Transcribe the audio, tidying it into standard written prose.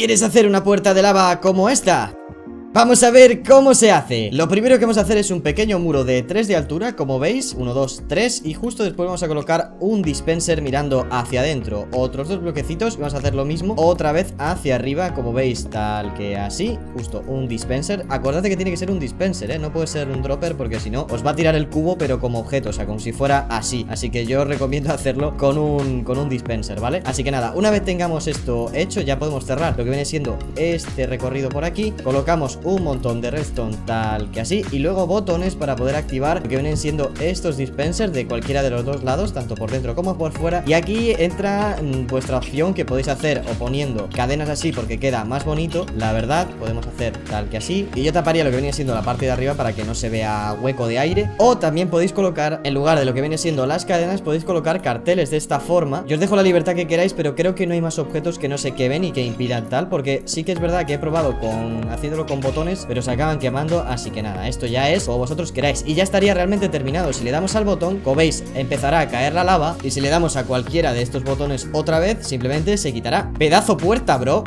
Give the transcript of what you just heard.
¿Quieres hacer una puerta de lava como esta? Vamos a ver cómo se hace. Lo primero que vamos a hacer es un pequeño muro de 3 de altura, como veis, 1, 2, 3. Y justo después vamos a colocar un dispenser mirando hacia adentro, otros 2 bloquecitos. Y vamos a hacer lo mismo otra vez hacia arriba, como veis, tal que así. Justo un dispenser, acordate que tiene que ser un dispenser, no puede ser un dropper, porque si no os va a tirar el cubo pero como objeto, o sea, como si fuera así. Así que yo os recomiendo hacerlo con un dispenser, ¿vale? Así que nada, una vez tengamos esto hecho ya podemos cerrar lo que viene siendo este recorrido por aquí. Colocamos un montón de redstone tal que así, y luego botones para poder activar lo que vienen siendo estos dispensers de cualquiera de los dos lados, tanto por dentro como por fuera. Y aquí entra vuestra opción que podéis hacer o poniendo cadenas así, porque queda más bonito, la verdad. Podemos hacer tal que así, y yo taparía lo que viene siendo la parte de arriba para que no se vea hueco de aire. O también podéis colocar, en lugar de lo que viene siendo las cadenas, podéis colocar carteles de esta forma. Yo os dejo la libertad que queráis, pero creo que no hay más objetos que no se quemen y que impidan tal, porque sí que es verdad que he probado haciéndolo con botones, pero se acaban quemando. Así que nada, esto ya es como vosotros queráis y ya estaría realmente terminado. Si le damos al botón, como veis, empezará a caer la lava, y si le damos a cualquiera de estos botones otra vez, simplemente se quitará. Pedazo puerta, bro.